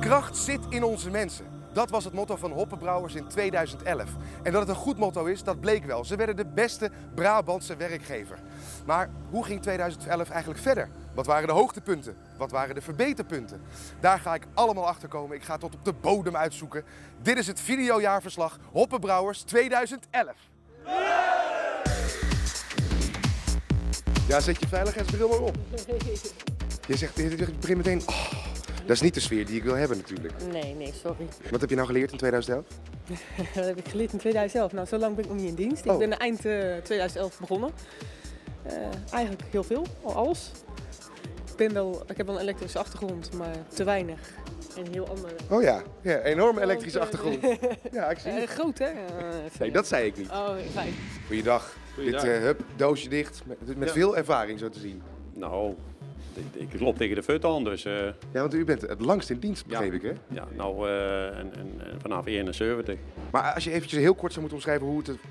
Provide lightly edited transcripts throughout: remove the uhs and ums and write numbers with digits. De kracht zit in onze mensen. Dat was het motto van Hoppenbrouwers in 2011. En dat het een goed motto is, dat bleek wel. Ze werden de beste Brabantse werkgever. Maar hoe ging 2011 eigenlijk verder? Wat waren de hoogtepunten? Wat waren de verbeterpunten? Daar ga ik allemaal achter komen. Ik ga tot op de bodem uitzoeken. Dit is het videojaarverslag Hoppenbrouwers 2011. Ja, zet je veiligheidsbril maar op. Je begint meteen... Oh, dat is niet de sfeer die ik wil hebben natuurlijk. Nee, nee, sorry. Wat heb je nou geleerd in 2011? Wat heb ik geleerd in 2011? Nou, zo lang ben ik nog niet in dienst. Oh. Ik ben eind 2011 begonnen. Eigenlijk heel veel, alles. Ik heb wel een elektrische achtergrond, maar te weinig. Een heel andere. Oh ja, ja, enorme elektrische achtergrond. Ja, ik zie het. Groot, hè? Nee, dat zei ik niet. Oh, fijn. Goeiedag. Goeiedag. Dit doosje dicht, met veel ervaring zo te zien. Nou, ik loop tegen de feut aan, dus... Ja, want u bent het langst in dienst, begreep ik, hè? Ja, nou, vanaf 71. Maar als je eventjes heel kort zou moeten omschrijven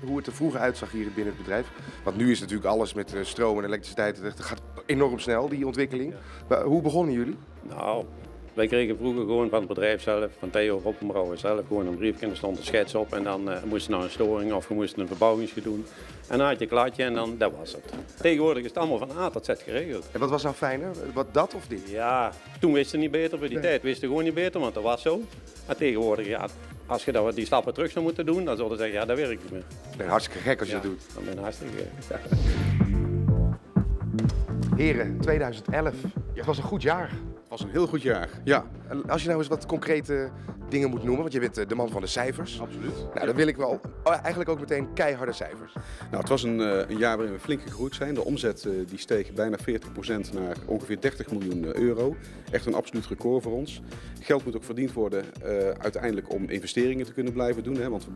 hoe het er vroeger uitzag hier binnen het bedrijf. Want nu is natuurlijk alles met stroom en elektriciteit, het gaat enorm snel, die ontwikkeling. Ja. Maar hoe begonnen jullie? Nou, wij kregen vroeger gewoon van het bedrijf zelf, van Theo Hoppenbrouwers zelf, gewoon een briefje en er stond een schets op. En dan moest je naar een storing of je moest een verbouwingsje doen. En dan had je een klaartje en dan, dat was het. Tegenwoordig is het allemaal van A tot Z geregeld. En wat was nou fijner? Wat dat of dit? Ja, toen wisten ze niet beter. Voor die tijd wisten ze gewoon niet beter, want dat was zo. Maar tegenwoordig, ja, als je die stappen terug zou moeten doen, dan zouden ze zeggen, ja, dat werkt niet meer. Ik ben hartstikke gek als je dat doet. Dan ben je hartstikke gek. Ja. Heren, 2011. Het was een goed jaar. Het was een heel goed jaar, ja. Als je nou eens wat concrete dingen moet noemen, want je bent de man van de cijfers. Absoluut. Nou, dan wil ik wel eigenlijk ook meteen keiharde cijfers. Nou, het was een jaar waarin we flink gegroeid zijn. De omzet die steeg bijna 40% naar ongeveer 30 miljoen euro. Echt een absoluut record voor ons. Geld moet ook verdiend worden uiteindelijk om investeringen te kunnen blijven doen. Hè, want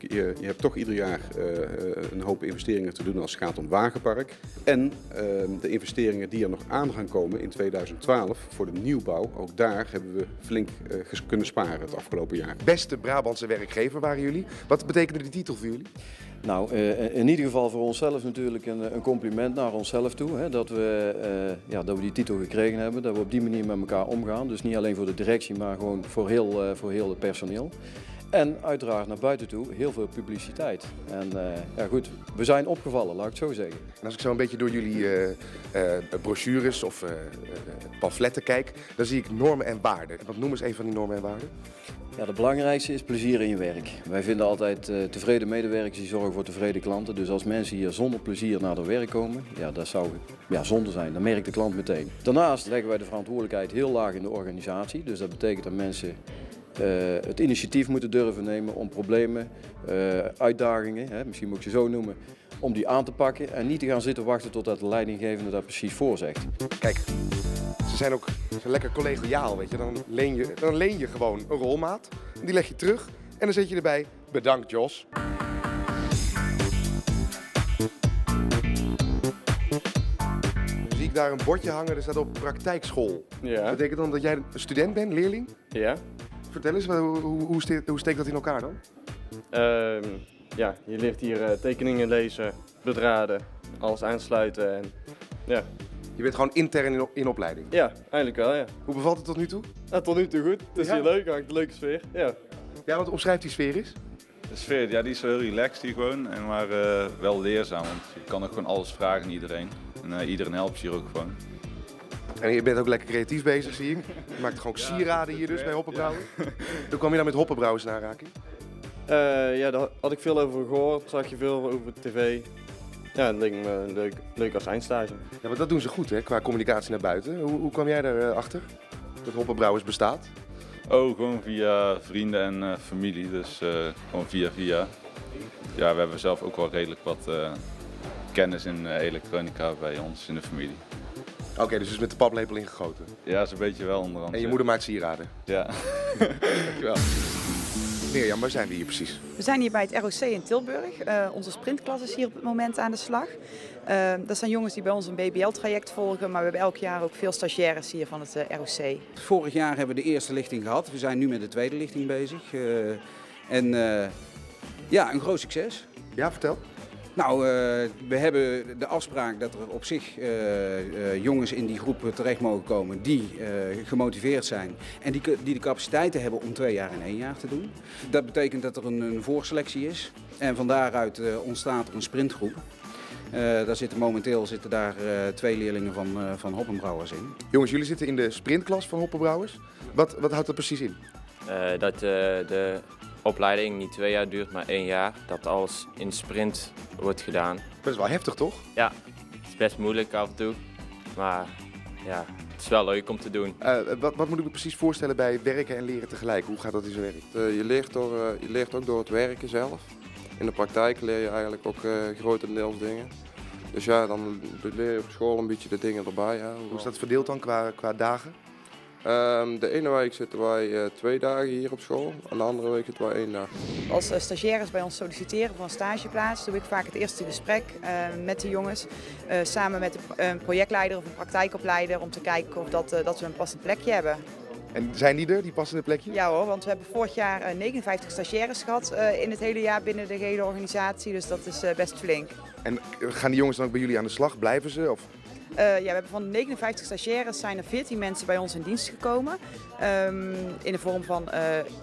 je hebt toch ieder jaar een hoop investeringen te doen als het gaat om wagenpark. En de investeringen die er nog aan gaan komen in 2012 voor de nieuwbouw, ook daar hebben we flink kunnen sparen het afgelopen jaar. Beste Brabantse werkgever waren jullie. Wat betekende die titel voor jullie? Nou, in ieder geval voor onszelf natuurlijk een compliment naar onszelf toe. Hè, dat we die titel gekregen hebben, dat we op die manier met elkaar omgaan. Dus niet alleen voor de directie, maar gewoon voor heel het personeel. En uiteraard naar buiten toe heel veel publiciteit. En ja goed, we zijn opgevallen, laat ik het zo zeggen. En als ik zo een beetje door jullie brochures of pamfletten kijk, dan zie ik normen en waarden. Wat noemen eens een van die normen en waarden? Ja, het belangrijkste is plezier in je werk. Wij vinden altijd tevreden medewerkers die zorgen voor tevreden klanten. Dus als mensen hier zonder plezier naar hun werk komen, ja, dat zou zonde zijn. Dat merkt de klant meteen. Daarnaast leggen wij de verantwoordelijkheid heel laag in de organisatie. Dus dat betekent dat mensen... het initiatief moeten durven nemen om problemen, uitdagingen, misschien moet ik ze zo noemen, om die aan te pakken en niet te gaan zitten wachten totdat de leidinggevende daar precies voor zegt. Kijk, ze zijn ook lekker collegiaal, weet je. Dan leen je gewoon een rolmaat, die leg je terug en dan zet je erbij, bedankt Jos. Zie ik daar een bordje hangen, er staat op praktijkschool. Ja. Dat betekent dan dat jij een student bent, leerling? Ja. Vertel eens, hoe steekt dat in elkaar dan? Ja, je leert hier tekeningen lezen, bedraden, alles aansluiten en ja. Je bent gewoon intern in opleiding? Ja, eigenlijk wel, ja. Hoe bevalt het tot nu toe? Ja, tot nu toe goed. Het is hier leuk, hangt een leuke sfeer. Ja. Ja, want omschrijft die sfeer eens? De sfeer, ja, die is heel relaxed hier gewoon, maar wel leerzaam, want je kan ook gewoon alles vragen aan iedereen. En iedereen helpt je hier ook gewoon. En je bent ook lekker creatief bezig, zie ik. Je maakt gewoon sieraden hier dus bij Hoppenbrouwers. Ja. Hoe kwam je daar met Hoppenbrouwers in aanraking? Ja, daar had ik veel over gehoord. Zag je veel over tv. Ja, dat leek me leuk als eindstage. Ja, maar dat doen ze goed, hè, qua communicatie naar buiten. Hoe kwam jij daarachter? Dat Hoppenbrouwers bestaat? Oh, gewoon via vrienden en familie. Dus gewoon via. Ja, we hebben zelf ook wel redelijk wat kennis in elektronica bij ons in de familie. Oké, dus met de paplepel ingegoten? Ja, zo'n beetje wel onder andere. En je moeder maakt sieraden? Ja. Dankjewel. Mirjam, waar zijn we hier precies? We zijn hier bij het ROC in Tilburg. Onze sprintklas is hier op het moment aan de slag. Dat zijn jongens die bij ons een BBL-traject volgen, maar we hebben elk jaar ook veel stagiaires hier van het ROC. Vorig jaar hebben we de eerste lichting gehad. We zijn nu met de tweede lichting bezig. En ja, een groot succes. Ja, vertel. Nou, we hebben de afspraak dat er op zich jongens in die groep terecht mogen komen die gemotiveerd zijn en die de capaciteiten hebben om 2 jaar in 1 jaar te doen. Dat betekent dat er een voorselectie is en van daaruit ontstaat er een sprintgroep. Daar zitten momenteel 2 leerlingen van Hoppenbrouwers in. Jongens, jullie zitten in de sprintklas van Hoppenbrouwers. Wat houdt dat precies in? Dat de opleiding niet 2 jaar duurt, maar 1 jaar. Dat alles in sprint wordt gedaan. Dat is wel heftig, toch? Ja, het is best moeilijk af en toe. Maar ja, het is wel leuk om te doen. Wat moet ik me precies voorstellen bij werken en leren tegelijk? Hoe gaat dat in zijn werk? Je leert ook door het werken zelf. In de praktijk leer je eigenlijk ook grotendeels dingen. Dus ja, dan leer je op school een beetje de dingen erbij. Ja. Hoe is dat verdeeld dan qua dagen? De ene week zitten wij 2 dagen hier op school en de andere week zitten wij 1 dag. Als stagiaires bij ons solliciteren voor een stageplaats doe ik vaak het eerste gesprek met de jongens. Samen met een projectleider of een praktijkopleider om te kijken of dat we een passend plekje hebben. En zijn die er, die passende plekjes? Ja hoor, want we hebben vorig jaar 59 stagiaires gehad in het hele jaar binnen de hele organisatie. Dus dat is best flink. En gaan die jongens dan ook bij jullie aan de slag? Blijven ze? Of? Ja, we hebben van de 59 stagiaires zijn er 14 mensen bij ons in dienst gekomen. In de vorm van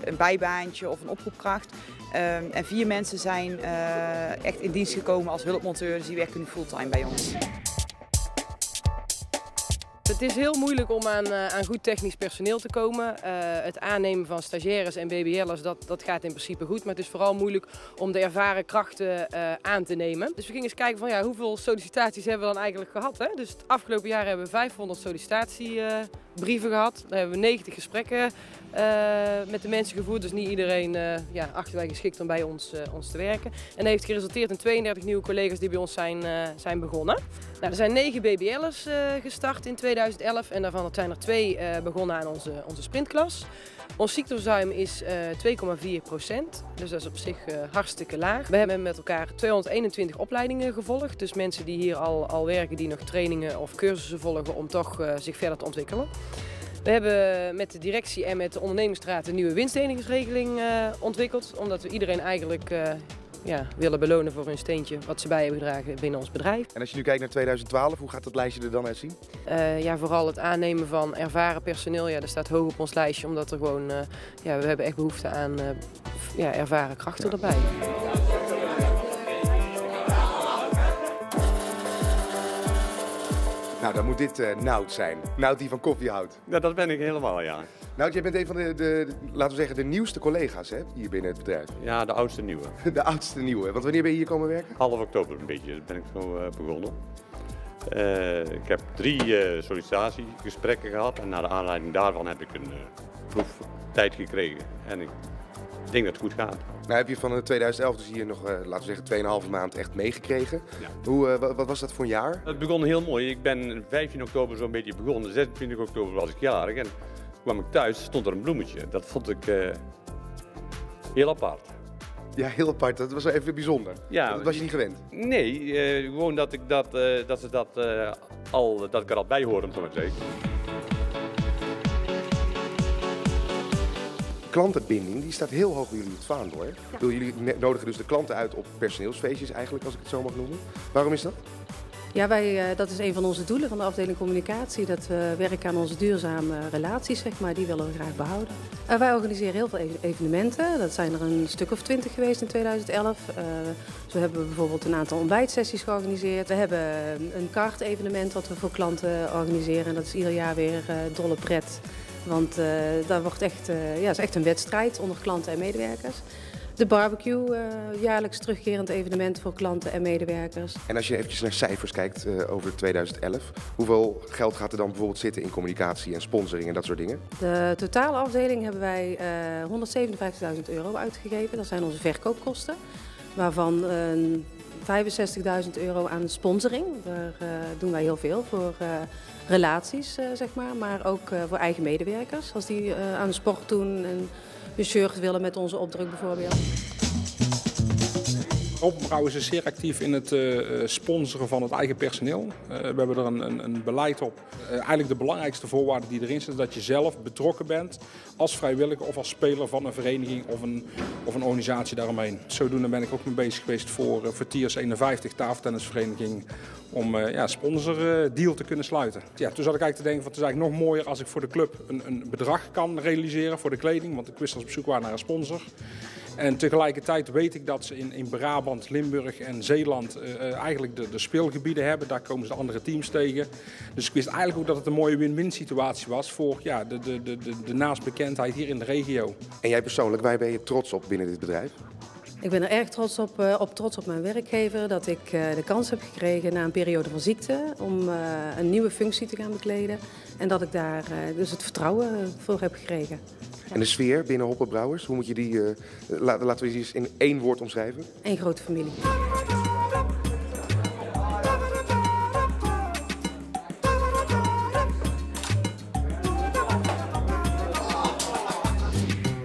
een bijbaantje of een oproepkracht. En 4 mensen zijn echt in dienst gekomen als hulpmonteur. Dus die werken nu fulltime bij ons. Het is heel moeilijk om aan goed technisch personeel te komen. Het aannemen van stagiaires en BBL'ers, dat gaat in principe goed. Maar het is vooral moeilijk om de ervaren krachten aan te nemen. Dus we gingen eens kijken van ja, hoeveel sollicitaties hebben we dan eigenlijk gehad. Hè? Dus het afgelopen jaar hebben we 500 sollicitatiebrieven gehad. Daar hebben we 90 gesprekken met de mensen gevoerd. Dus niet iedereen achten wij geschikt om bij ons te werken. En dat heeft geresulteerd in 32 nieuwe collega's die bij ons zijn begonnen. Nou, er zijn 9 BBL'ers gestart in 2011 en daarvan zijn er 2 begonnen aan onze sprintklas. Ons ziekteverzuim is 2,4%, dus dat is op zich hartstikke laag. We hebben met elkaar 221 opleidingen gevolgd, dus mensen die hier al werken, die nog trainingen of cursussen volgen om toch zich verder te ontwikkelen. We hebben met de directie en met de ondernemingsraad een nieuwe winstdelingsregeling ontwikkeld, omdat we iedereen eigenlijk willen belonen voor hun steentje wat ze bij hebben gedragen binnen ons bedrijf. En als je nu kijkt naar 2012, hoe gaat dat lijstje er dan uitzien? Vooral het aannemen van ervaren personeel, dat staat hoog op ons lijstje, omdat er gewoon, we hebben echt behoefte aan ervaren krachten erbij. Nou, dan moet dit Nout zijn. Nout die van koffie houdt. Ja, dat ben ik helemaal, ja. Nout, jij bent een van de nieuwste collega's hè, hier binnen het bedrijf. Ja, de oudste nieuwe. De oudste nieuwe. Want wanneer ben je hier komen werken? Half oktober een beetje, ben ik zo begonnen. Ik heb 3 sollicitatiegesprekken gehad en naar de aanleiding daarvan heb ik een proeftijd gekregen. En ik denk dat het goed gaat. Nou heb je van 2011 dus hier nog, 2,5 maand echt meegekregen. Ja. Wat was dat voor een jaar? Het begon heel mooi. Ik ben 15 oktober zo'n beetje begonnen. 26 oktober was ik jarig en kwam ik thuis, stond er een bloemetje. Dat vond ik heel apart. Ja, heel apart. Dat was wel even bijzonder. Ja, dat was je niet gewend? Nee, gewoon dat ik er al bij hoorde, om zo maar te zeggen. Klantenbinding die staat heel hoog bij jullie het vaandel. Hè? Ja. Jullie nodigen dus de klanten uit op personeelsfeestjes eigenlijk, als ik het zo mag noemen. Waarom is dat? Ja, dat is een van onze doelen van de afdeling communicatie. Dat we werken aan onze duurzame relaties, zeg maar. Die willen we graag behouden. Wij organiseren heel veel evenementen. Dat zijn er een stuk of 20 geweest in 2011. Zo hebben we bijvoorbeeld een aantal ontbijtsessies georganiseerd. We hebben een kartevenement wat we voor klanten organiseren. En dat is ieder jaar weer dolle pret. Want dat wordt echt, is echt een wedstrijd onder klanten en medewerkers. De barbecue, jaarlijks terugkerend evenement voor klanten en medewerkers. En als je eventjes naar cijfers kijkt over 2011, hoeveel geld gaat er dan bijvoorbeeld zitten in communicatie en sponsoring en dat soort dingen? De totale afdeling hebben wij €157.000 uitgegeven. Dat zijn onze verkoopkosten, waarvan €65.000 aan sponsoring. Daar doen wij heel veel voor relaties, zeg maar ook voor eigen medewerkers. Als die aan de sport doen en hun shirt willen met onze opdruk bijvoorbeeld. Hoppenbrouwers is zeer actief in het sponsoren van het eigen personeel. We hebben er een beleid op. Eigenlijk de belangrijkste voorwaarde die erin zit is dat je zelf betrokken bent als vrijwilliger of als speler van een vereniging of een organisatie daaromheen. Zodoende ben ik ook mee bezig geweest voor Tiers 51, tafeltennisvereniging, om sponsordeal te kunnen sluiten. Ja, toen zat ik eigenlijk te denken, het is eigenlijk nog mooier als ik voor de club een bedrag kan realiseren voor de kleding, want ik wist dat ze op zoek waren naar een sponsor. En tegelijkertijd weet ik dat ze in Brabant, Limburg en Zeeland eigenlijk de speelgebieden hebben. Daar komen ze de andere teams tegen. Dus ik wist eigenlijk ook dat het een mooie win-win situatie was voor de naastbekendheid hier in de regio. En jij persoonlijk, waar ben je trots op binnen dit bedrijf? Ik ben er erg trots op, trots op mijn werkgever, dat ik de kans heb gekregen na een periode van ziekte om een nieuwe functie te gaan bekleden. En dat ik daar dus het vertrouwen voor heb gekregen. Ja. En de sfeer binnen Hoppenbrouwers, hoe moet je die, laten we die eens in één woord omschrijven? Een grote familie.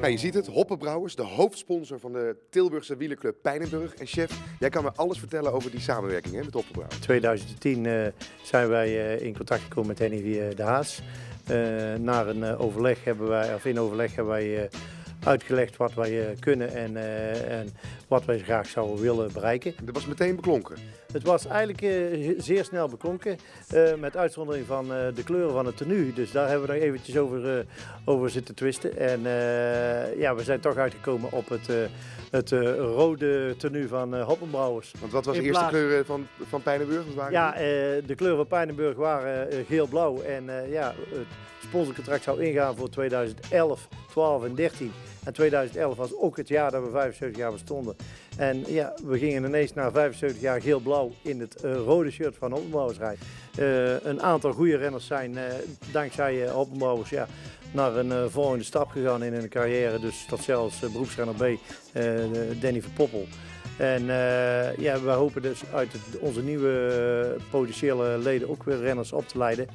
Nou, je ziet het, Hoppenbrouwers, de hoofdsponsor van de Tilburgse wielerclub Pijnenburg. En chef, jij kan me alles vertellen over die samenwerking hè, met Hoppenbrouwers. In 2010 zijn wij in contact gekomen met Henny de Haas. Na een overleg hebben wij, uitgelegd wat wij kunnen en wat wij graag zouden willen bereiken. Dat was meteen beklonken? Het was eigenlijk zeer snel beklonken, met uitzondering van de kleuren van het tenue. Dus daar hebben we nog eventjes over zitten twisten. En we zijn toch uitgekomen op het rode tenue van Hoppenbrouwers. Want wat was de eerste kleur van Pijnenburg? Ja, de kleuren van Pijnenburg waren geel-blauw. En het sponsorcontract zou ingaan voor 2011, 12 en 13. En 2011 was ook het jaar dat we 75 jaar bestonden. En ja, we gingen ineens na 75 jaar geel-blauw in het rode shirt van Hoppenbrouwers rijden. Een aantal goede renners zijn dankzij Hoppenbrouwers naar een volgende stap gegaan in hun carrière. Dus tot zelfs beroepsrenner B, Danny van Poppel. En we hopen dus uit onze nieuwe potentiële leden ook weer renners op te leiden.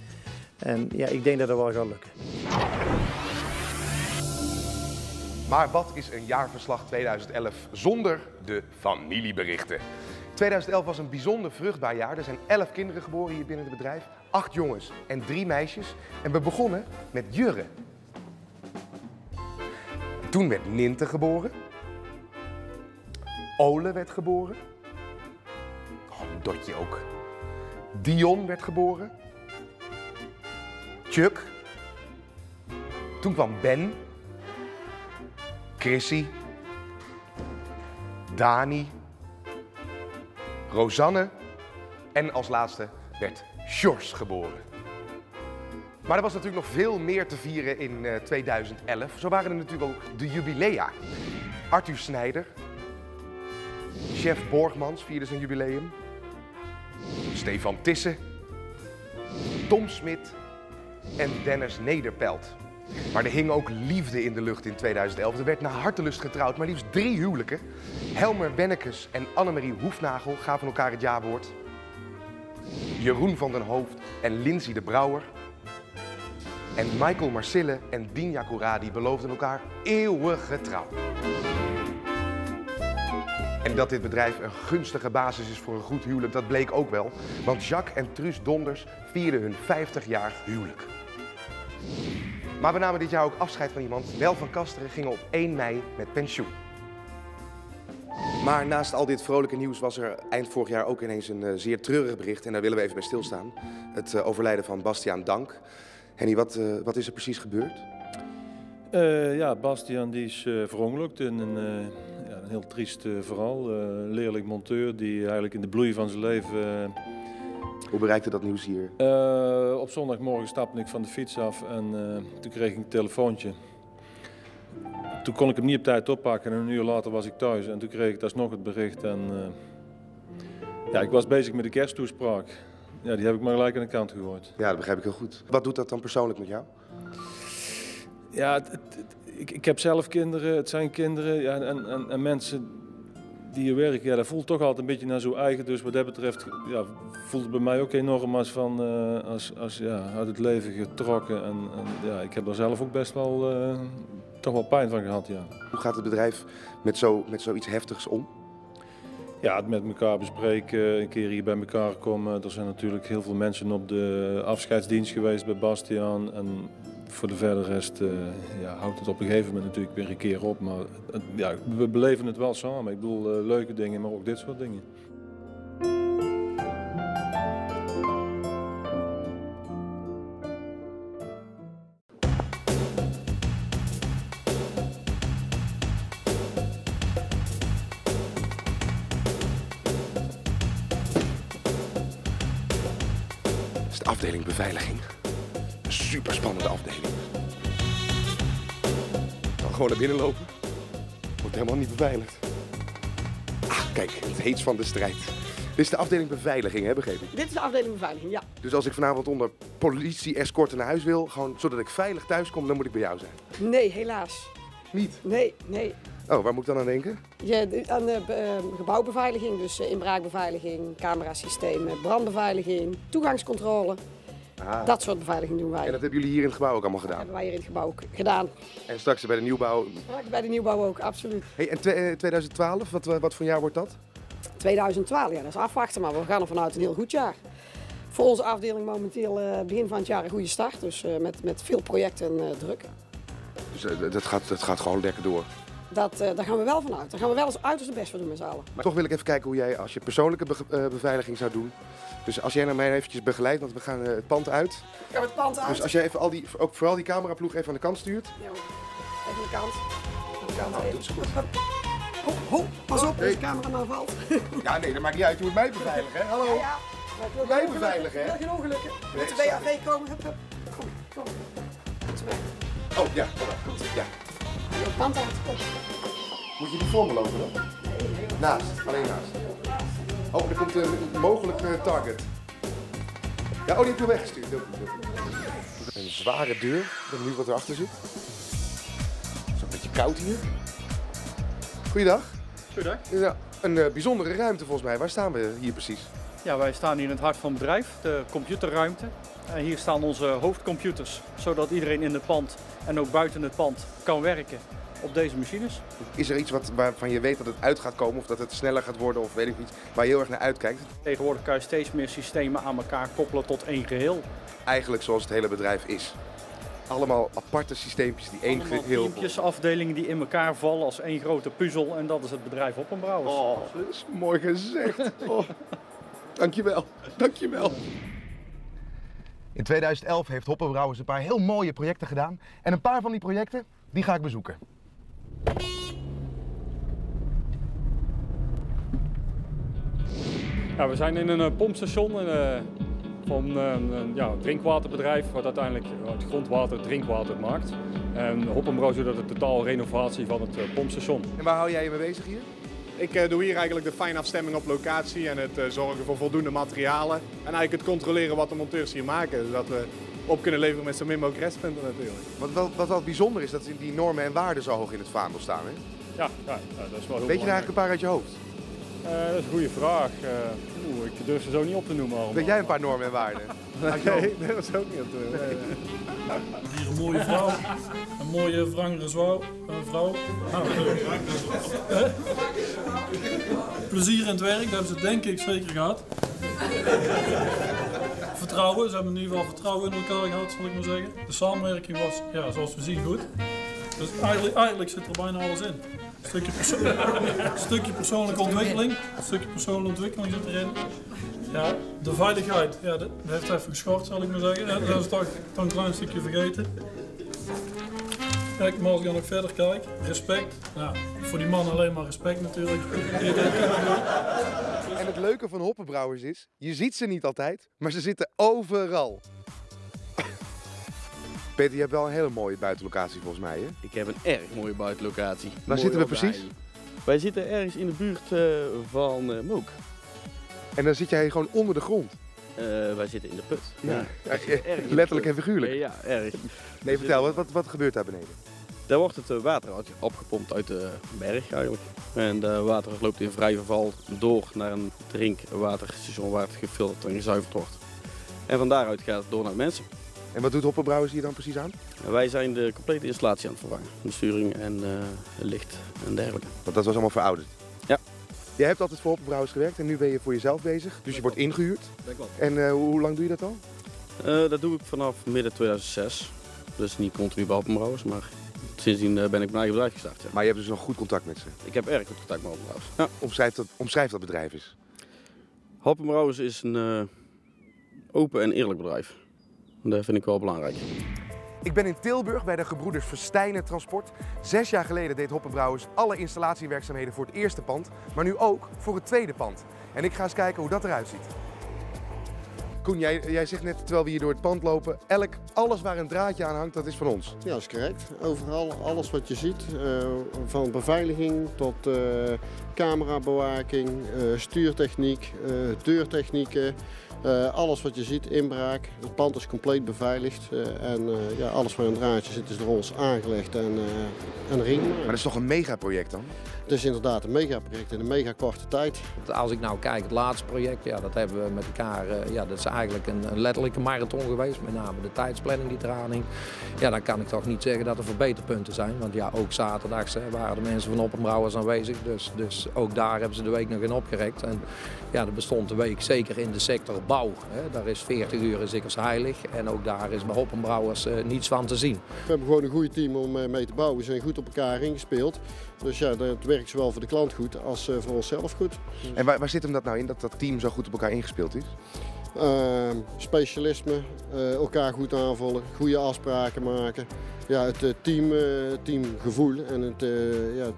En ja, ik denk dat dat wel gaat lukken. Maar wat is een jaarverslag 2011 zonder de familieberichten? 2011 was een bijzonder vruchtbaar jaar. Er zijn 11 kinderen geboren hier binnen het bedrijf. 8 jongens en 3 meisjes. En we begonnen met Jurre. Toen werd Ninten geboren. Ole werd geboren. Oh, een dotje ook. Dion werd geboren. Chuck. Toen kwam Ben. Chrissy, Dani, Rosanne en als laatste werd Sjors geboren. Maar er was natuurlijk nog veel meer te vieren in 2011. Zo waren er natuurlijk ook de jubilea. Arthur Snijder, Sjef Borgmans vierde zijn jubileum, Stefan Tisse, Tom Smit en Dennis Nederpelt. Maar er hing ook liefde in de lucht in 2011. Er werd naar hartelust getrouwd, maar liefst 3 huwelijken. Helmer Bennekes en Annemarie Hoefnagel gaven elkaar het jawoord. Jeroen van den Hoofd en Lindsay de Brouwer. En Michael Marcille en Dinja Kouradi beloofden elkaar eeuwige trouw. En dat dit bedrijf een gunstige basis is voor een goed huwelijk, dat bleek ook wel. Want Jacques en Truus Donders vierden hun 50-jaar huwelijk. Maar we namen dit jaar ook afscheid van iemand. Wel van Kasteren gingen op 1 mei met pensioen. Maar naast al dit vrolijke nieuws was er eind vorig jaar ook ineens een zeer treurig bericht. En daar willen we even bij stilstaan. Het overlijden van Bastiaan Dank. Henny, wat is er precies gebeurd? Bastiaan die is verongelukt in een heel triest verhaal. Leerling monteur die eigenlijk in de bloei van zijn leven... Hoe bereikte dat nieuws hier? Op zondagmorgen stapte ik van de fiets af en toen kreeg ik een telefoontje. Toen kon ik hem niet op tijd oppakken en een uur later was ik thuis. En toen kreeg ik alsnog het bericht en ik was bezig met de kersttoespraak. Ja, die heb ik maar gelijk aan de kant gegooid. Ja, dat begrijp ik heel goed. Wat doet dat dan persoonlijk met jou? Ja, ik heb zelf kinderen, het zijn kinderen en mensen... die je werkt, dat voelt toch altijd een beetje naar zo'n eigen. Dus wat dat betreft voelt het bij mij ook enorm als van uit het leven getrokken. En ik heb daar zelf ook best wel toch wel pijn van gehad. Ja. Hoe gaat het bedrijf met zoiets heftigs om? Ja, het met elkaar bespreken, een keer hier bij elkaar komen. Er zijn natuurlijk heel veel mensen op de afscheidsdienst geweest bij Bastiaan. En voor de verdere rest houdt het op een gegeven moment natuurlijk weer een keer op. Maar we beleven het wel samen. Ik bedoel, leuke dingen, maar ook dit soort dingen. Afdeling beveiliging. Een superspannende afdeling. Dan gewoon naar binnen lopen. Wordt helemaal niet beveiligd. Ah, kijk, het heet van de strijd. Dit is de afdeling beveiliging, hè, begreep ik? Dit is de afdeling beveiliging, ja. Dus als ik vanavond onder politie-escorte naar huis wil, gewoon zodat ik veilig thuis kom, dan moet ik bij jou zijn? Nee, helaas. Niet? Nee. Oh, waar moet ik dan aan denken? Ja, aan de gebouwbeveiliging, dus inbraakbeveiliging, camerasystemen, brandbeveiliging, toegangscontrole. Ah. Dat soort beveiliging doen wij. En dat hebben jullie hier in het gebouw ook allemaal gedaan? Dat hebben wij hier in het gebouw ook gedaan. En straks bij de nieuwbouw? Straks bij de nieuwbouw ook, absoluut. Hey, en 2012, wat voor jaar wordt dat? 2012, ja, dat is afwachten, maar we gaan er vanuit een heel goed jaar. Voor onze afdeling momenteel begin van het jaar een goede start, dus met veel projecten en druk. Dus dat gaat gewoon lekker door? Daar gaan we wel vanuit. Daar gaan we wel eens uiterst best voor doen met z'n allen. Maar toch wil ik even kijken hoe jij, als je persoonlijke beveiliging zou doen. Dus als jij naar mij eventjes begeleidt, want we gaan het pand uit. We gaan het pand uit. Dus als jij even vooral die cameraploeg even aan de kant stuurt. Ja, even aan de kant. Aan de kant. Nou, doet ze goed. Ho, pas op, deze camera nou valt. Ja, nee, dat maakt niet uit. Je moet mij beveiligen, hè? Hallo. Ja, ja. Mij beveiligen, hè? Geen ongelukken. Met de BAV komen. Kom. Oh, ja. Goed. Ja. Pand uit. Moet je die voor me lopen dan? Nee. Naast, alleen naast. Oh, er komt een mogelijk target. Ja, die heb je weggestuurd. Een zware deur. Ik ben benieuwd wat erachter zit. Het is een beetje koud hier. Goeiedag. Goeiedag. Ja, een bijzondere ruimte volgens mij. Waar staan we hier precies? Ja, wij staan hier in het hart van het bedrijf, de computerruimte. En hier staan onze hoofdcomputers, zodat iedereen in het pand en ook buiten het pand kan werken op deze machines. Is er iets waarvan je weet dat het uit gaat komen of dat het sneller gaat worden of weet ik niet, waar je heel erg naar uitkijkt? Tegenwoordig kan je steeds meer systemen aan elkaar koppelen tot één geheel. Eigenlijk zoals het hele bedrijf is. Allemaal aparte systeempjes die één geheel vormen. Teampjes, afdelingen die in elkaar vallen als één grote puzzel en dat is het bedrijf Hoppenbrouwers. Oh, dat is mooi gezegd. Oh. Dankjewel. In 2011 heeft Hoppenbrouwers een paar heel mooie projecten gedaan. En een paar van die projecten, die ga ik bezoeken. Ja, we zijn in een pompstation van een drinkwaterbedrijf wat uiteindelijk uit grondwater drinkwater maakt. En Hoppenbrouwers doet een totaal renovatie van het pompstation. En waar hou jij je mee bezig hier? Ik doe hier eigenlijk de fijnafstemming op locatie en het zorgen voor voldoende materialen. En eigenlijk het controleren wat de monteurs hier maken, zodat we op kunnen leveren met zo min mogelijk restpunten natuurlijk. Wat wel bijzonder is, dat die normen en waarden zo hoog in het vaandel staan, hè? Ja, dat is wel heel belangrijk. Weet je daar eigenlijk een paar uit je hoofd? Dat is een goede vraag. Ik durf ze zo niet op te noemen allemaal. Weet jij een paar normen en waarden? Nee, dat was ook niet op te noemen. Nee. Hier een mooie vrouw, een mooie vrangere vrouw. Plezier in het werk, dat hebben ze denk ik zeker gehad. Vertrouwen, ze hebben in ieder geval vertrouwen in elkaar gehad, zal ik maar zeggen. De samenwerking was, ja, zoals we zien, goed. Dus eigenlijk zit er bijna alles in. Een stukje persoonlijke ontwikkeling. Een stukje persoonlijke ontwikkeling zit erin. Ja, de veiligheid, ja, dat heeft even geschort, zal ik maar zeggen. Ja, dat is toch een klein stukje vergeten. Kijk, maar als ik dan nog verder kijk, respect. Nou, voor die man alleen maar respect natuurlijk. En het leuke van Hoppenbrouwers is, je ziet ze niet altijd, maar ze zitten overal. Peter, je hebt wel een hele mooie buitenlocatie volgens mij, hè? Ik heb een erg mooie buitenlocatie. Waar zitten we precies? Wij zitten ergens in de buurt van Moek. En dan zit jij gewoon onder de grond? Wij zitten in de put. Ja. Letterlijk en figuurlijk? Ja, erg. Nee, vertel, wat gebeurt daar beneden? Daar wordt het water opgepompt uit de berg eigenlijk. En het water loopt in vrij verval door naar een drinkwaterstation waar het gefilterd en gezuiverd wordt. En van daaruit gaat het door naar mensen. En wat doet Hoppenbrouwers hier dan precies aan? Wij zijn de complete installatie aan het vervangen. Besturing en licht en dergelijke. Want dat was allemaal verouderd? Ja. Jij hebt altijd voor Hoppenbrouwers gewerkt en nu ben je voor jezelf bezig. Dus je wordt ingehuurd. En hoe lang doe je dat al? Dat doe ik vanaf midden 2006. Dus niet continu bij Hoppenbrouwers, maar sindsdien ben ik mijn eigen bedrijf gestart. Ja. Maar je hebt dus nog goed contact met ze? Ik heb erg goed contact met Hoppenbrouwers. Ja. Omschrijf dat bedrijf eens. Hoppenbrouwers is een open en eerlijk bedrijf. Dat vind ik wel belangrijk. Ik ben in Tilburg bij de gebroeders Verstijnen Transport. 6 jaar geleden deed Hoppenbrouwers alle installatiewerkzaamheden voor het eerste pand, maar nu ook voor het tweede pand. En ik ga eens kijken hoe dat eruit ziet. Koen, jij zegt net terwijl we hier door het pand lopen, alles waar een draadje aan hangt, dat is van ons. Ja, dat is correct. Overal, alles wat je ziet, van beveiliging tot camerabewaking, stuurtechniek, deurtechnieken. Alles wat je ziet, inbraak. Het pand is compleet beveiligd en alles waar een draadje zit is door ons aangelegd en riem. Maar dat is toch een megaproject dan? Het is inderdaad een megaproject in een megakorte tijd. Als ik nou kijk, het laatste project, ja, dat hebben we met elkaar, dat is eigenlijk een letterlijke marathon geweest. Met name de tijdsplanning die eraan hing. Ja, dan kan ik toch niet zeggen dat er verbeterpunten zijn. Want ja, ook zaterdags waren de mensen van Hoppenbrouwers aanwezig. Dus ook daar hebben ze de week nog in opgerekt. En ja, er bestond de week zeker in de sector bouw. Hè. Daar is 40 uur zeker als heilig. En ook daar is bij Hoppenbrouwers niets van te zien. We hebben gewoon een goed team om mee te bouwen. We zijn goed op elkaar ingespeeld. Dus ja, dat werkt zowel voor de klant goed als voor onszelf goed. En waar zit hem dat nou in, dat dat team zo goed op elkaar ingespeeld is? Specialisme, elkaar goed aanvullen, goede afspraken maken. Ja, het teamgevoel en het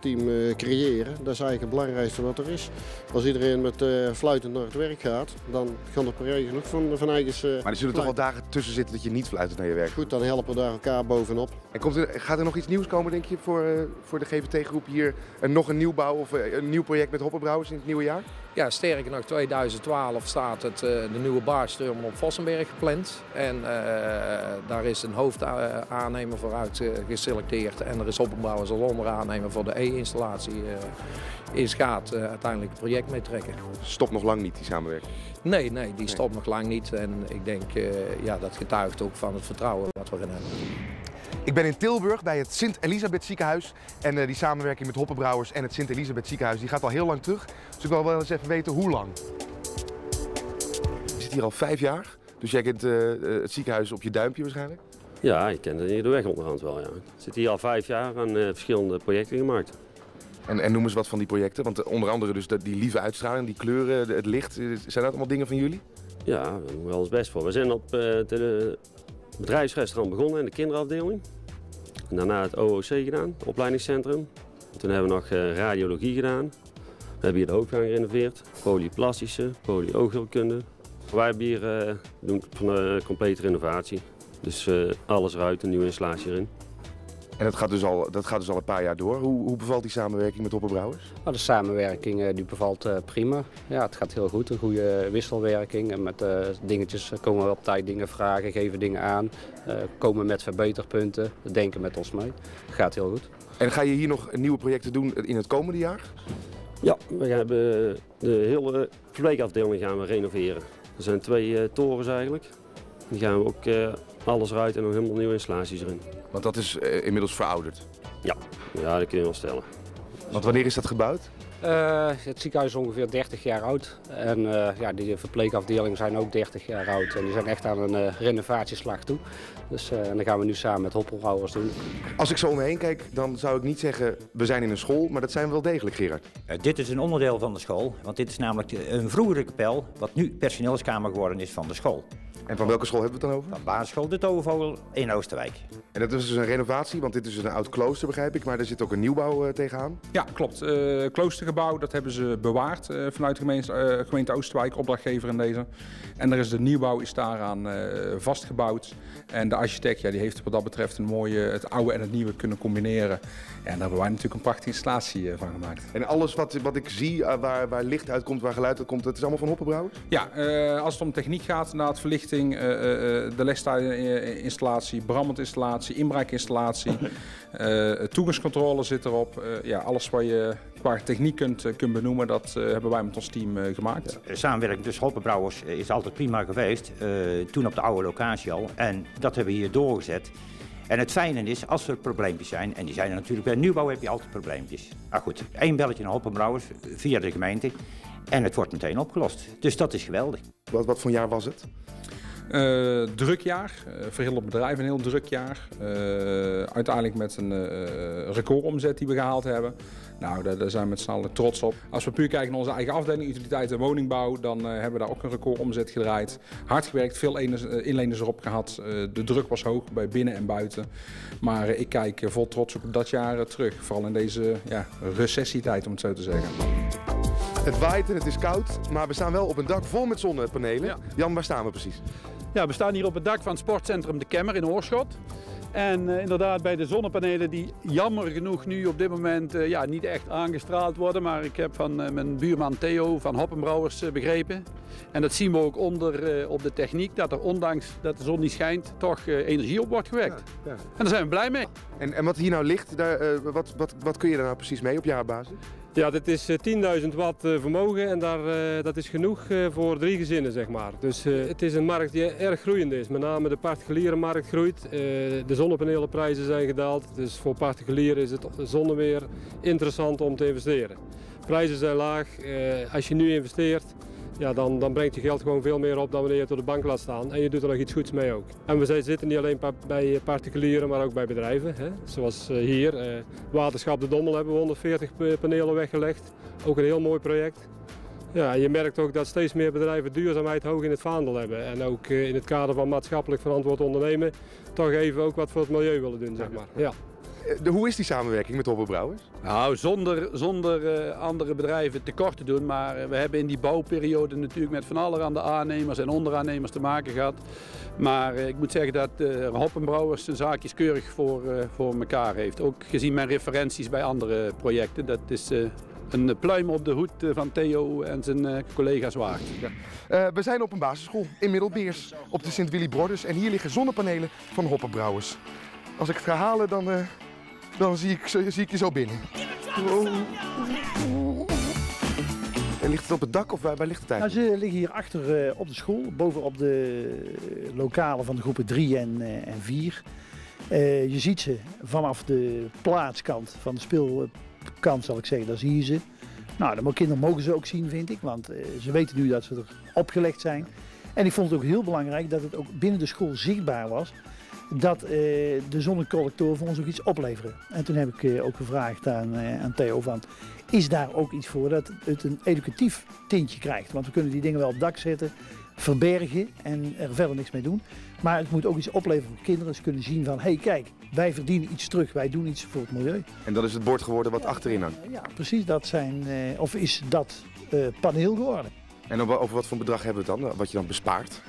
team creëren, dat is eigenlijk het belangrijkste wat er is. Als iedereen met fluitend naar het werk gaat, dan gaan de projecten ook van eigen... Maar er zullen toch wel dagen tussen zitten dat je niet fluitend naar je werk gaat? Goed, dan helpen we daar elkaar bovenop. En gaat er nog iets nieuws komen, denk je, voor de GVT-groep hier? Nog een nieuwbouw of een nieuw project met Hoppenbrouwers in het nieuwe jaar? Ja, sterker nog, 2012 staat de nieuwe baarsturm op Vossenberg gepland. En daar is een hoofdaannemer vooruit geselecteerd. En er is Hoppenbrouwers als onderaannemer voor de E-installatie. Gaat uiteindelijk het project mee trekken. Stopt nog lang niet, die samenwerking? Nee, die stopt nog lang niet. En ik denk, dat getuigt ook van het vertrouwen wat we erin hebben. Ik ben in Tilburg bij het Sint-Elisabeth ziekenhuis. En die samenwerking met Hoppenbrouwers en het Sint-Elisabeth ziekenhuis die gaat al heel lang terug. Dus ik wil wel eens even weten hoe lang. Je zit hier al 5 jaar, dus jij kent het ziekenhuis op je duimpje waarschijnlijk? Ja, ik ken hier de weg onderhand wel, ja. Ik zit hier al 5 jaar aan verschillende projecten gemaakt. En noem eens wat van die projecten, want onder andere dus die lieve uitstraling, die kleuren, het licht. Zijn dat allemaal dingen van jullie? Ja, daar doen we wel ons best voor. We zijn op het bedrijfsrestaurant begonnen in de kinderafdeling. En daarna het OOC gedaan, het opleidingscentrum. Toen hebben we nog radiologie gedaan. We hebben hier de hoofdgang gerenoveerd, polyplastische, polyoogheelkunde. Wij hebben hier doen een complete renovatie. Dus alles eruit, een nieuwe installatie erin. En dat gaat dus al een paar jaar door. Hoe bevalt die samenwerking met Hoppenbrouwers? Nou, de samenwerking die bevalt prima. Ja, het gaat heel goed, een goede wisselwerking. En met dingetjes komen we op tijd dingen vragen, geven dingen aan. Komen met verbeterpunten, denken met ons mee. Gaat heel goed. En ga je hier nog nieuwe projecten doen in het komende jaar? Ja, we hebben de hele verpleegafdeling gaan we renoveren. Er zijn 2 torens eigenlijk. Die gaan we ook alles eruit en nog helemaal nieuwe installaties erin. Want dat is inmiddels verouderd? Ja, dat kun je wel stellen. Want wanneer is dat gebouwd? Het ziekenhuis is ongeveer 30 jaar oud. En die verpleegafdelingen zijn ook 30 jaar oud. En die zijn echt aan een renovatieslag toe. Dus dat gaan we nu samen met Hoppenbrouwers doen. Als ik zo om me heen kijk, dan zou ik niet zeggen we zijn in een school, maar dat zijn we wel degelijk, Gerard. Dit is een onderdeel van de school, want dit is namelijk een vroegere kapel, wat nu personeelskamer geworden is van de school. En van welke school hebben we het dan over? Van basisschool De Tovervogel in Oosterwijk. En dat is dus een renovatie, want dit is een oud klooster, begrijp ik, maar er zit ook een nieuwbouw tegenaan? Ja, klopt. Kloostergebouw, dat hebben ze bewaard vanuit de gemeente Oosterwijk, opdrachtgever in deze. En de nieuwbouw is daaraan vastgebouwd. En de architect, die heeft wat dat betreft een mooie, het oude en het nieuwe kunnen combineren. En daar hebben wij natuurlijk een prachtige installatie van gemaakt. En alles wat ik zie, waar licht uitkomt, waar geluid uitkomt, dat is allemaal van Hoppenbrouwers? Ja, als het om techniek gaat, inderdaad, verlichting. De lestijdeninstallatie, brandinstallatie, inbraakinstallatie, toegangscontrole zit erop. Alles wat je qua techniek kunt benoemen, dat hebben wij met ons team gemaakt. Ja. Samenwerking tussen Hoppenbrouwers is altijd prima geweest, toen op de oude locatie al. En dat hebben we hier doorgezet. En het fijne is, als er probleempjes zijn, en die zijn er natuurlijk bij nieuwbouw, heb je altijd probleempjes. Maar goed, één belletje naar Hoppenbrouwers via de gemeente en het wordt meteen opgelost. Dus dat is geweldig. Wat voor jaar was het? Druk jaar, voor heel het bedrijf een heel druk jaar. Uiteindelijk met een recordomzet die we gehaald hebben. Nou, daar zijn we met z'n allen trots op. Als we puur kijken naar onze eigen afdeling, utiliteit en woningbouw, dan hebben we daar ook een recordomzet gedraaid. Hard gewerkt, veel inleners erop gehad. De druk was hoog bij binnen en buiten. Maar ik kijk vol trots op dat jaar terug. Vooral in deze recessietijd, om het zo te zeggen. Het waait en het is koud, maar we staan wel op een dak vol met zonnepanelen. Ja. Jan, waar staan we precies? Ja, we staan hier op het dak van het sportcentrum De Kemmer in Oorschot. En inderdaad bij de zonnepanelen die jammer genoeg nu op dit moment niet echt aangestraald worden. Maar ik heb van mijn buurman Theo van Hoppenbrouwers begrepen. En dat zien we ook onder op de techniek. Dat er ondanks dat de zon niet schijnt toch energie op wordt gewekt. Ja, ja. En daar zijn we blij mee. En wat hier nou ligt, daar, wat kun je daar nou precies mee op jaarbasis? Ja, dit is 10.000 watt vermogen en dat is genoeg voor 3 gezinnen, zeg maar. Dus het is een markt die erg groeiend is. Met name de particuliere markt groeit. De zonnepanelenprijzen zijn gedaald. Dus voor particulieren is het zonneweer interessant om te investeren. Prijzen zijn laag. Als je nu investeert, ja, dan brengt je geld gewoon veel meer op dan wanneer je het op de bank laat staan. En je doet er nog iets goeds mee ook. En we zitten niet alleen bij particulieren, maar ook bij bedrijven. Hè? Zoals hier, Waterschap de Dommel hebben we 140 panelen weggelegd. Ook een heel mooi project. Ja, je merkt ook dat steeds meer bedrijven duurzaamheid hoog in het vaandel hebben. En ook in het kader van maatschappelijk verantwoord ondernemen toch even ook wat voor het milieu willen doen, zeg maar. Ja. Hoe is die samenwerking met Hoppenbrouwers? Nou, zonder andere bedrijven tekort te doen, maar we hebben in die bouwperiode natuurlijk met van allerhande aannemers en onderaannemers te maken gehad. Maar ik moet zeggen dat Hoppenbrouwers zijn zaakjes keurig voor elkaar heeft. Ook gezien mijn referenties bij andere projecten. Dat is een pluim op de hoed van Theo en zijn collega's waard. Ja. We zijn op een basisschool in Middelbeers op de Sint-Willy-Brodus en hier liggen zonnepanelen van Hoppenbrouwers. Als ik het ga halen, dan zie ik je zo binnen. En ligt het op het dak of waar ligt het eigenlijk? Nou, ze liggen hier achter op de school, bovenop de lokalen van de groepen 3 en 4. Je ziet ze vanaf de plaatskant, van de speelkant zal ik zeggen, daar zie je ze. Nou, de kinderen mogen ze ook zien, vind ik, want ze weten nu dat ze er opgelegd zijn. En ik vond het ook heel belangrijk dat het ook binnen de school zichtbaar was dat de zonnecollectoren voor ons ook iets opleveren. En toen heb ik ook gevraagd aan Theo van, is daar ook iets voor dat het een educatief tintje krijgt? Want we kunnen die dingen wel op dak zetten, verbergen en er verder niks mee doen. Maar het moet ook iets opleveren voor kinderen. Ze kunnen zien van, hé kijk, wij verdienen iets terug, wij doen iets voor het milieu. En dat is het bord geworden wat achterin hangt? Ja, precies. Is dat paneel geworden. En over wat voor bedrag hebben we het dan, wat je dan bespaart?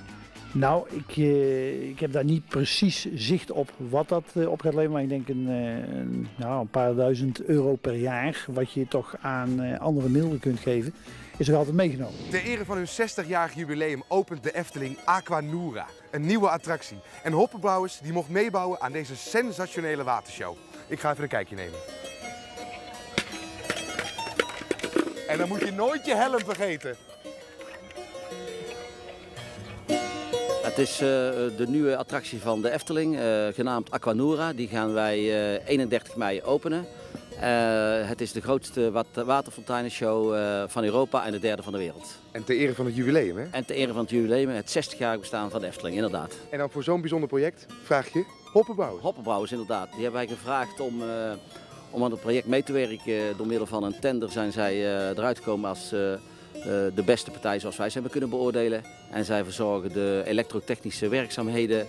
Nou, ik heb daar niet precies zicht op wat dat op gaat leveren, maar ik denk een paar duizend euro per jaar, wat je toch aan andere middelen kunt geven, is er altijd meegenomen. Ter ere van hun 60-jarig jubileum opent de Efteling Aquanura, een nieuwe attractie. En Hoppenbrouwers die mocht meebouwen aan deze sensationele watershow. Ik ga even een kijkje nemen. En dan moet je nooit je helm vergeten. Het is de nieuwe attractie van de Efteling, genaamd Aquanura. Die gaan wij 31 mei openen. Het is de grootste waterfonteinenshow van Europa en de derde van de wereld. En ter ere van het jubileum, hè? En ter ere van het jubileum, het 60-jarig bestaan van de Efteling, inderdaad. En dan voor zo'n bijzonder project vraag je Hoppenbrouwers. Hoppenbrouwers, inderdaad. Die hebben wij gevraagd om aan het project mee te werken. Door middel van een tender zijn zij eruit gekomen als de beste partij, zoals wij ze hebben kunnen beoordelen. En zij verzorgen de elektrotechnische werkzaamheden,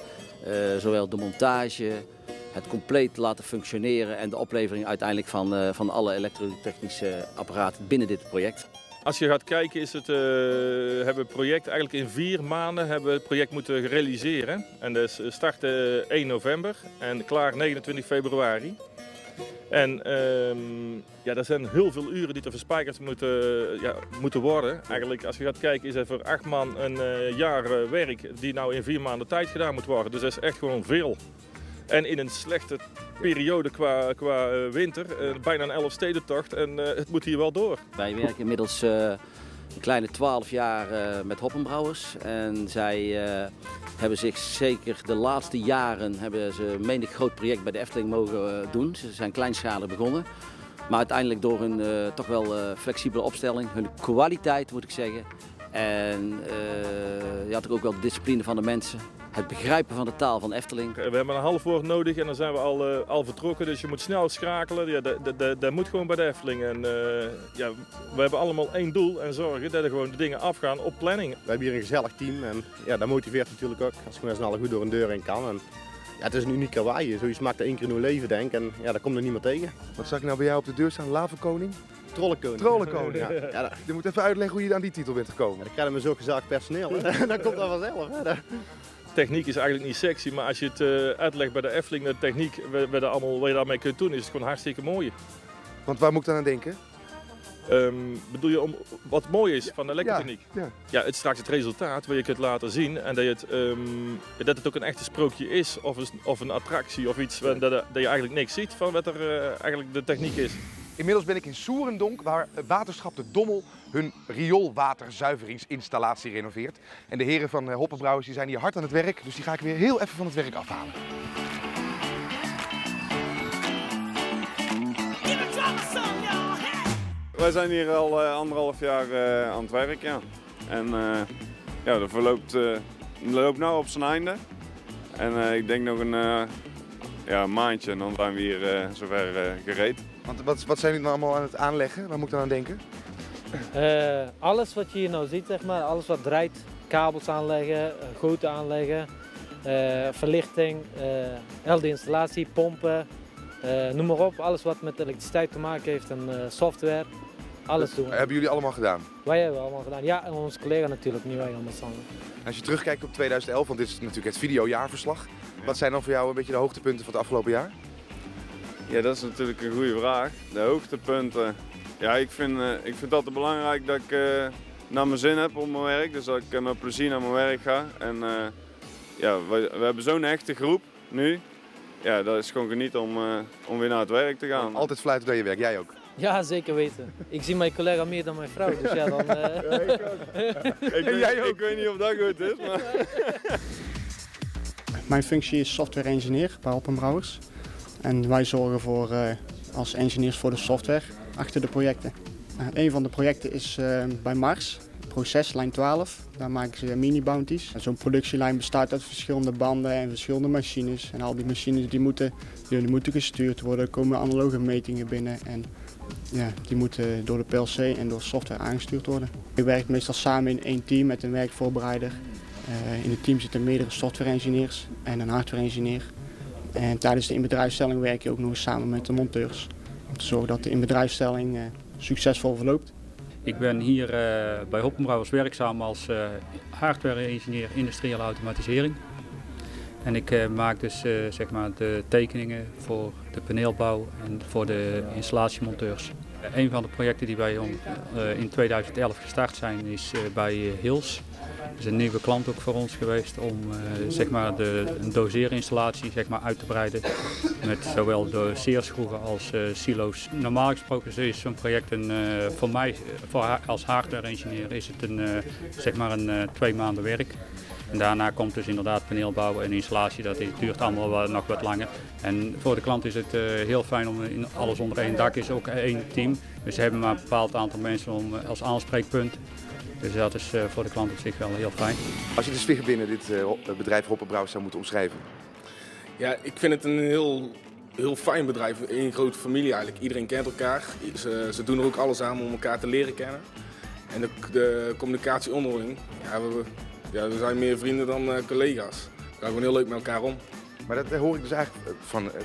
zowel de montage, het compleet laten functioneren en de oplevering uiteindelijk van alle elektrotechnische apparaten binnen dit project. Als je gaat kijken, hebben we project eigenlijk in 4 maanden moeten realiseren. En dus starten 1 november en klaar 29 februari. En er zijn heel veel uren die er verspijkerd moeten worden. Eigenlijk, als je gaat kijken, is er voor 8 man een jaar werk die nou in 4 maanden tijd gedaan moet worden. Dus dat is echt gewoon veel. En in een slechte periode qua winter, bijna een 11-stedentocht en het moet hier wel door. Wij werken inmiddels een kleine 12 jaar met Hoppenbrouwers. En zij hebben zich zeker de laatste jaren, hebben ze menig groot project bij de Efteling mogen doen. Ze zijn kleinschalig begonnen. Maar uiteindelijk door hun toch wel flexibele opstelling, hun kwaliteit moet ik zeggen. En je had ook wel de discipline van de mensen. Het begrijpen van de taal van Efteling. We hebben een half woord nodig en dan zijn we al vertrokken. Dus je moet snel schakelen. Ja, dat moet gewoon bij de Efteling. En ja, we hebben allemaal één doel en zorgen dat er gewoon de dingen afgaan op planning. We hebben hier een gezellig team en ja, dat motiveert natuurlijk ook. Als je met z'n allen goed door een deur heen kan. En, ja, het is een uniek kawaii. Zoiets maakt er één keer in uw leven, denk ik. En ja, daar komt er niemand tegen. Wat zag ik nou bij jou op de deur staan? Lavenkoning? Trollenkoning. Trollenkoning, ja. Je moet even uitleggen hoe je aan die titel bent gekomen. Ja, dan krijgen we zo'n gezaagd personeel. Dan komt dat vanzelf. Hè? Techniek is eigenlijk niet sexy, maar als je het uitlegt bij de Efteling, de techniek, wat je daarmee kunt doen, is het gewoon hartstikke mooi. Want waar moet ik dan aan denken? Bedoel je om wat mooi is van de elektrotechniek? Ja, ja. Ja, het straks het resultaat wil je kunt laten zien en dat het ook een echte sprookje is of een attractie of iets dat je eigenlijk niks ziet van wat er eigenlijk de techniek is. Inmiddels ben ik in Soerendonk, waar Waterschap de Dommel hun rioolwaterzuiveringsinstallatie renoveert. En de heren van Hoppenbrouwers zijn hier hard aan het werk, dus die ga ik weer heel even van het werk afhalen. Wij zijn hier al anderhalf jaar aan het werk, ja. En ja, dat loopt nou op zijn einde. En ik denk nog een maandje en dan zijn we hier zover gereed. Want wat zijn jullie nou allemaal aan het aanleggen? Waar moet ik dan aan denken? Alles wat je hier nou ziet, zeg maar, alles wat draait, kabels aanleggen, goten aanleggen, verlichting, LD-installatie, pompen, noem maar op. Alles wat met elektriciteit te maken heeft en software, alles doen. Hebben jullie allemaal gedaan? Wij hebben allemaal gedaan, ja, en onze collega natuurlijk, niet wij allemaal samen. Als je terugkijkt op 2011, want dit is natuurlijk het videojaarverslag, wat zijn dan voor jou een beetje de hoogtepunten van het afgelopen jaar? Ja, dat is natuurlijk een goede vraag. De hoogtepunten. Ja, ik vind dat belangrijk dat ik naar mijn zin heb op mijn werk. Dus dat ik met plezier naar mijn werk ga. En ja, we hebben zo'n echte groep nu. Ja, dat is gewoon geniet om weer naar het werk te gaan. Altijd fluiten bij je werk, jij ook? Ja, zeker weten. Ik zie mijn collega meer dan mijn vrouw, dus ja dan... Ja, ik ook. Ik weet niet of dat goed is, maar... Mijn functie is software engineer bij Hoppenbrouwers. En wij zorgen voor, als engineers voor de software achter de projecten. Een van de projecten is bij Mars, proceslijn 12. Daar maken ze mini-bounties. Zo'n productielijn bestaat uit verschillende banden en verschillende machines. En al die machines die moeten gestuurd worden. Er komen analoge metingen binnen en ja, die moeten door de PLC en door software aangestuurd worden. Je werkt meestal samen in één team met een werkvoorbereider. In het team zitten meerdere software-engineers en een hardware-engineer. En tijdens de inbedrijfstelling werk je ook nog eens samen met de monteurs. Om te zorgen dat de inbedrijfstelling succesvol verloopt. Ik ben hier bij Hoppenbrouwers werkzaam als hardware-engineer industriële automatisering. En ik maak dus zeg maar de tekeningen voor de paneelbouw en voor de installatiemonteurs. Een van de projecten die wij in 2011 gestart zijn is bij Hils. Dat is een nieuwe klant ook voor ons geweest om zeg maar een doseerinstallatie zeg maar, uit te breiden met zowel doseerschroeven als silo's. Normaal gesproken is zo'n project voor mij als hardware-engineer is het zeg maar een 2 maanden werk. En daarna komt dus inderdaad paneelbouw en installatie, dat duurt allemaal nog wat langer. En voor de klant is het heel fijn om alles onder één dak is, ook één team. Dus ze hebben maar een bepaald aantal mensen als aanspreekpunt. Dus dat is voor de klant op zich wel heel fijn. Als je de sfeer binnen dit bedrijf Hoppenbrouwers zou moeten omschrijven? Ja, ik vind het een heel fijn bedrijf, een grote familie eigenlijk. Iedereen kent elkaar, ze doen er ook alles aan om elkaar te leren kennen. En de communicatie onderling, ja, we zijn meer vrienden dan collega's. We gaan gewoon heel leuk met elkaar om. Maar dat hoor ik dus eigenlijk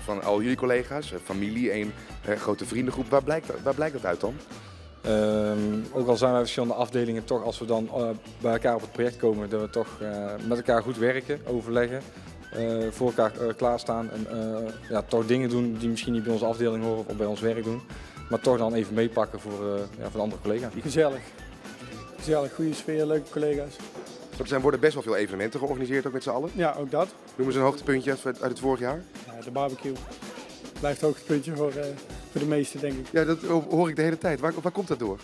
van al jullie collega's, familie, één grote vriendengroep. Waar blijkt dat uit dan? Ook al zijn wij verschillende afdelingen, toch als we dan bij elkaar op het project komen, dat we toch met elkaar goed werken, overleggen, voor elkaar klaarstaan en ja, toch dingen doen die misschien niet bij onze afdeling horen of bij ons werk doen. Maar toch dan even meepakken voor de andere collega's. Gezellig. Gezellig, goede sfeer, leuke collega's. Er worden best wel veel evenementen georganiseerd, ook met z'n allen. Ja, ook dat. Noemen ze een hoogtepuntje uit het vorig jaar? Ja, de barbecue. Blijft een hoogtepuntje voor de meesten, denk ik. Ja, dat hoor ik de hele tijd. Waar komt dat door?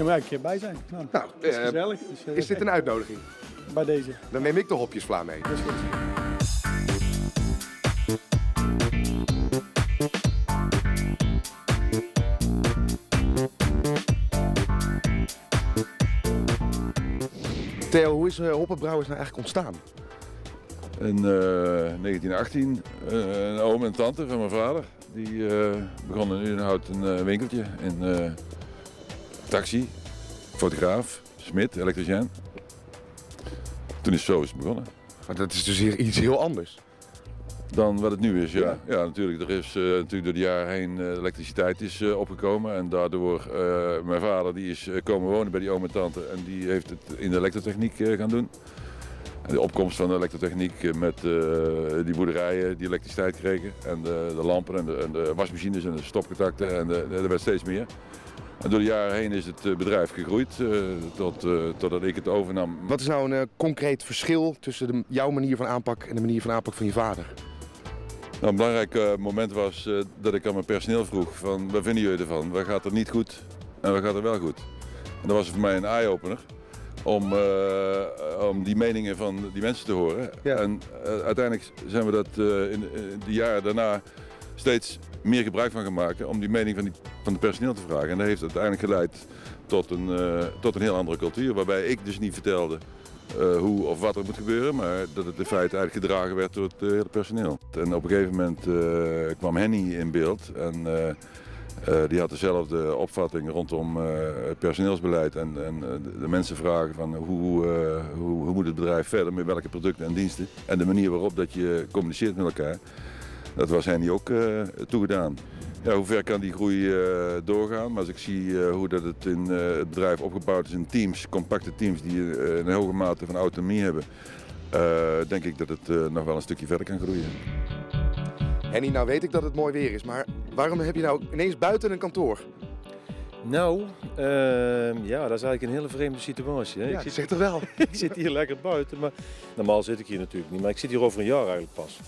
Ja, maar ik kan erbij zijn. Nou, dat is gezellig. Dus, is dit een uitnodiging? Bij deze. Dan neem ik de hopjesvla mee. Dat is goed. Theo, hoe is Hoppenbrouwers nou eigenlijk ontstaan? In 1918, een oom en tante van mijn vader, die begonnen in Nout een winkeltje. In taxi, fotograaf, smid, elektricien. Toen is het zo begonnen. Maar dat is dus hier iets heel anders dan wat het nu is, ja. Ja, natuurlijk. Er is natuurlijk door de jaren heen elektriciteit is opgekomen. En daardoor, mijn vader die is komen wonen bij die oom en tante. En die heeft het in de elektrotechniek gaan doen. En de opkomst van de elektrotechniek met die boerderijen die elektriciteit kregen. En de lampen en de wasmachines en de stopcontacten. En er werd steeds meer. En door de jaren heen is het bedrijf gegroeid totdat ik het overnam. Wat is nou een concreet verschil tussen jouw manier van aanpak en de manier van aanpak van je vader? Nou, een belangrijk moment was dat ik aan mijn personeel vroeg van wat vinden jullie ervan? Wat gaat er niet goed en wat gaat er wel goed? En dat was voor mij een eye-opener om die meningen van die mensen te horen. Ja. En uiteindelijk zijn we dat in de jaren daarna steeds meer gebruik van gaan maken om die mening van het personeel te vragen. En dat heeft uiteindelijk geleid tot een heel andere cultuur, waarbij ik dus niet vertelde hoe of wat er moet gebeuren, maar dat het in feite eigenlijk gedragen werd door het hele personeel. En op een gegeven moment kwam Henny in beeld en die had dezelfde opvatting rondom het personeelsbeleid en de mensen vragen van hoe moet het bedrijf verder met welke producten en diensten en de manier waarop dat je communiceert met elkaar. Dat was Henny ook toegedaan. Ja, hoe ver kan die groei doorgaan? Maar als ik zie hoe dat het in het bedrijf opgebouwd is in teams, compacte teams die een hoge mate van autonomie hebben, denk ik dat het nog wel een stukje verder kan groeien. Henny, nou weet ik dat het mooi weer is, maar waarom heb je nou ineens buiten een kantoor? Nou, ja, dat is eigenlijk een hele vreemde situatie. Hè? Ja, je zegt er wel. Ik zit hier lekker buiten, maar normaal zit ik hier natuurlijk niet, maar ik zit hier over een jaar eigenlijk pas.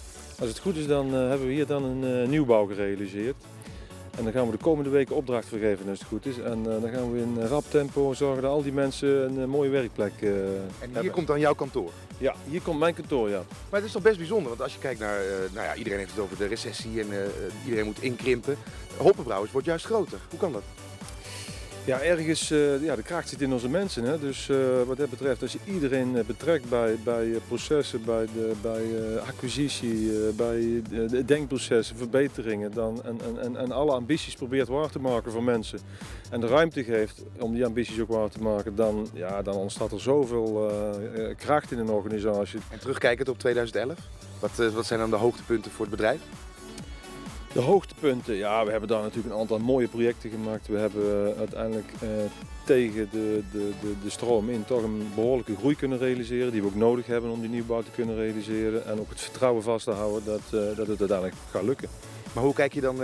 Als het goed is, dan hebben we hier dan een nieuwbouw gerealiseerd. En dan gaan we de komende weken opdracht vergeven als het goed is. En dan gaan we in rap tempo zorgen dat al die mensen een mooie werkplek hebben. En hier komt dan jouw kantoor? Ja, hier komt mijn kantoor, ja. Maar het is toch best bijzonder, want als je kijkt naar, nou ja, iedereen heeft het over de recessie en iedereen moet inkrimpen. Hoppenbrouwers wordt juist groter. Hoe kan dat? Ja, ergens, ja, de kracht zit in onze mensen, hè? Dus wat dat betreft, als je iedereen betrekt bij processen, bij acquisitie, bij denkprocessen, verbeteringen dan, en alle ambities probeert waar te maken voor mensen en de ruimte geeft om die ambities ook waar te maken, dan, ja, dan ontstaat er zoveel kracht in een organisatie. En terugkijkend op 2011, wat zijn dan de hoogtepunten voor het bedrijf? De hoogtepunten, ja, we hebben daar natuurlijk een aantal mooie projecten gemaakt. We hebben uiteindelijk tegen de stroom in toch een behoorlijke groei kunnen realiseren, die we ook nodig hebben om die nieuwbouw te kunnen realiseren. En ook het vertrouwen vast te houden dat het uiteindelijk gaat lukken. Maar hoe kijk je dan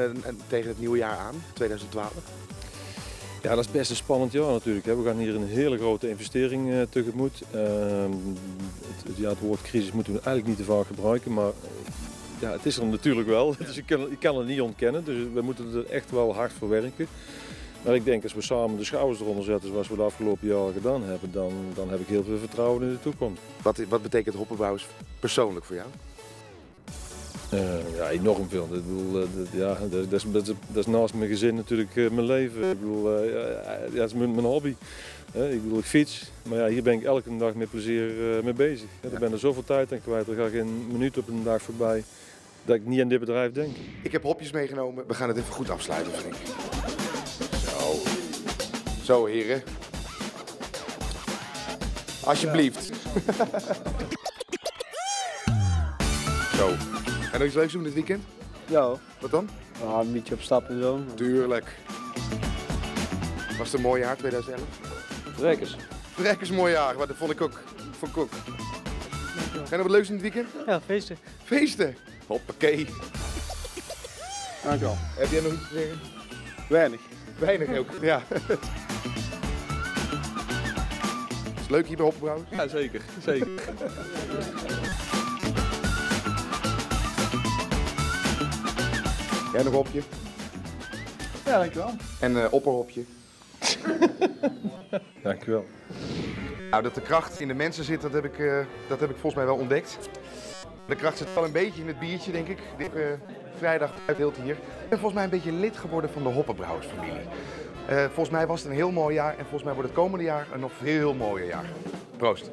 tegen het nieuwe jaar aan, 2012? Ja, dat is best een spannend jaar natuurlijk. Hè. We gaan hier een hele grote investering tegemoet. Het woord crisis moeten we eigenlijk niet te vaak gebruiken, maar ja, het is er natuurlijk wel, dus ik kan het niet ontkennen, dus we moeten er echt wel hard voor werken. Maar ik denk als we samen de schouders eronder zetten zoals we de afgelopen jaren gedaan hebben, dan heb ik heel veel vertrouwen in de toekomst. Wat betekent Hoppenbrouwers persoonlijk voor jou? Ja, enorm veel. Ik bedoel, dat is naast mijn gezin natuurlijk mijn leven. Ik bedoel, dat is mijn hobby. Ik bedoel, ik fiets, maar ja, hier ben ik elke dag met plezier mee bezig. Ja. Ik ben er zoveel tijd aan kwijt, er gaat geen minuut op een dag voorbij dat ik niet aan dit bedrijf denk. Ik heb hopjes meegenomen, we gaan het even goed afsluiten. Denk ik. Zo. Zo, heren. Alsjeblieft. Ja. Zo. En nog iets leuks doen dit weekend? Ja hoor. Wat dan? Nou, een beetje op stap en zo. Tuurlijk. Was het een mooi jaar 2011? Rekkers. Rekkers, mooi jaar, maar dat vond ik ook. Zijn er wat leuks in het weekend? Ja, feesten. Feesten? Hoppakee. Dankjewel. Heb jij nog iets te zeggen? Weinig. Weinig ook. Ja. Is het leuk hier bij Hoppenbrouwers? Ja, zeker. Zeker. Jij nog hopje? Ja, dankjewel. En opperhopje? Dank u wel. Nou, dat de kracht in de mensen zit, dat heb ik volgens mij wel ontdekt. De kracht zit wel een beetje in het biertje, denk ik. Vrijdag uitdeelt hier. Ik ben volgens mij een beetje lid geworden van de Hoppenbrouwersfamilie. Volgens mij was het een heel mooi jaar en volgens mij wordt het komende jaar een nog heel mooier jaar. Proost.